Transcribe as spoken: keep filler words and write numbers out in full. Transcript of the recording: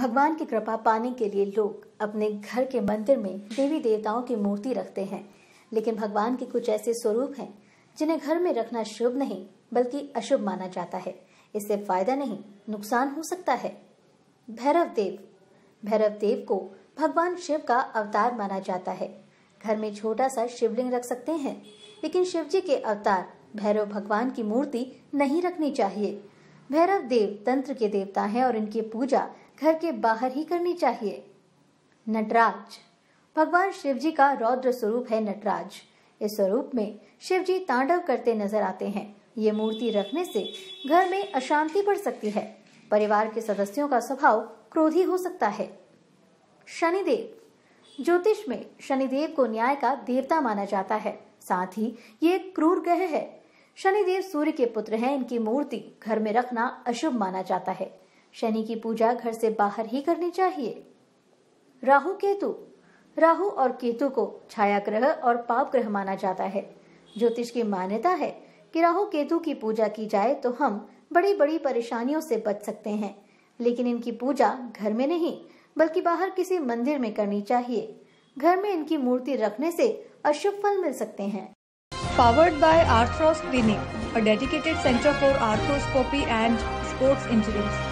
भगवान की कृपा पाने के लिए लोग अपने घर के मंदिर में देवी देवताओं की मूर्ति रखते हैं, लेकिन भगवान के कुछ ऐसे स्वरूप हैं जिन्हें घर में रखना शुभ नहीं बल्कि अशुभ माना जाता है। इससे फायदा नहीं नुकसान हो सकता है। भैरव देव भैरव देव को भगवान शिव का अवतार माना जाता है। घर में छोटा सा शिवलिंग रख सकते हैं, लेकिन शिव जी के अवतार भैरव भगवान की मूर्ति नहीं रखनी चाहिए। भैरव देव तंत्र के देवता हैं और इनकी पूजा घर के बाहर ही करनी चाहिए। नटराज भगवान शिव जी का रौद्र स्वरूप है। नटराज इस स्वरूप में शिव जी तांडव करते नजर आते हैं। ये मूर्ति रखने से घर में अशांति बढ़ सकती है। परिवार के सदस्यों का स्वभाव क्रोधी हो सकता है। शनिदेव ज्योतिष में शनिदेव को न्याय का देवता माना जाता है, साथ ही ये क्रूर ग्रह है। शनिदेव सूर्य के पुत्र हैं। इनकी मूर्ति घर में रखना अशुभ माना जाता है। शनि की पूजा घर से बाहर ही करनी चाहिए। राहु केतु राहु और केतु को छाया ग्रह और पाप ग्रह माना जाता है। ज्योतिष की मान्यता है कि राहु केतु की पूजा की जाए तो हम बड़ी बड़ी परेशानियों से बच सकते हैं, लेकिन इनकी पूजा घर में नहीं बल्कि बाहर किसी मंदिर में करनी चाहिए। घर में इनकी मूर्ति रखने से अशुभ फल मिल सकते हैं। Powered by Arthros Clinic, a dedicated center for arthroscopy and sports injuries.